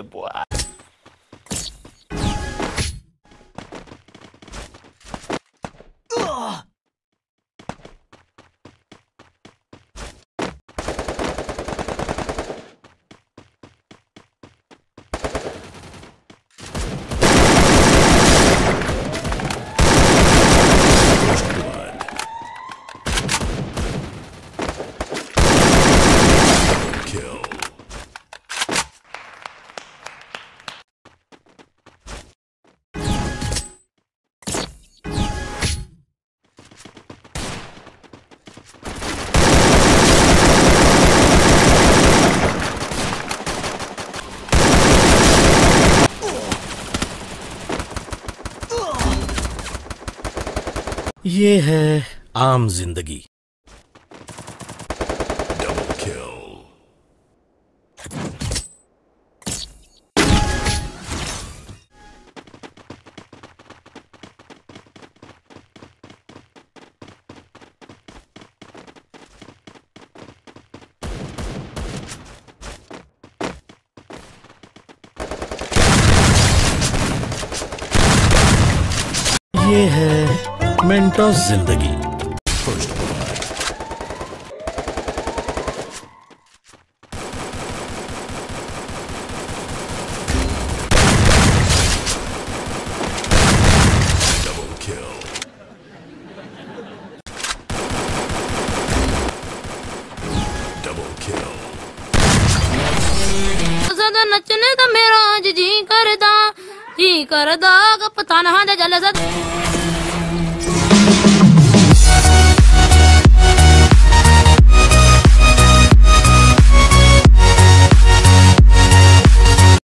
Yeah, boy. ये है आम जिंदगी। ये है मेंटोस जिंदगी। ज़्यादा नचने तो मेरा आज जी करदा, पता ना जल।